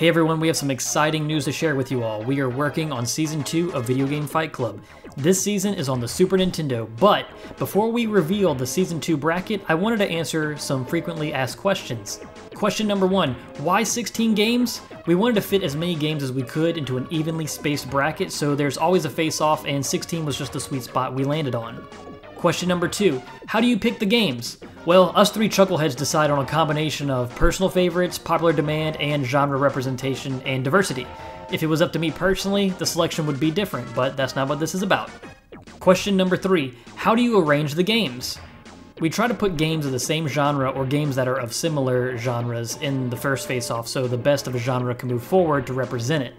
Hey everyone, we have some exciting news to share with you all. We are working on Season 2 of Video Game Fight Club. This season is on the Super Nintendo, but before we reveal the Season 2 bracket, I wanted to answer some frequently asked questions. Question number one, why 16 games? We wanted to fit as many games as we could into an evenly spaced bracket, so there's always a face-off, and 16 was just the sweet spot we landed on. Question number two, how do you pick the games? Well, us three chuckleheads decide on a combination of personal favorites, popular demand, and genre representation and diversity. If it was up to me personally, the selection would be different, but that's not what this is about. Question number three, how do you arrange the games? We try to put games of the same genre or games that are of similar genres in the first face-off so the best of a genre can move forward to represent it.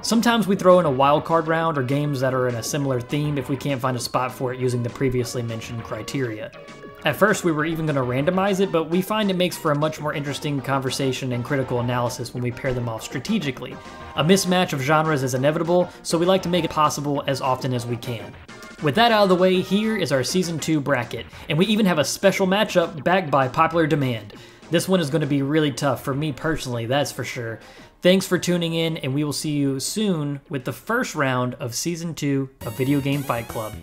Sometimes we throw in a wildcard round or games that are in a similar theme if we can't find a spot for it using the previously mentioned criteria. At first we were even going to randomize it, but we find it makes for a much more interesting conversation and critical analysis when we pair them off strategically. A mismatch of genres is inevitable, so we like to make it possible as often as we can. With that out of the way, here is our Season 2 bracket, and we even have a special matchup backed by popular demand. This one is going to be really tough for me personally, that's for sure. Thanks for tuning in, and we will see you soon with the first round of Season 2 of Video Game Fight Club.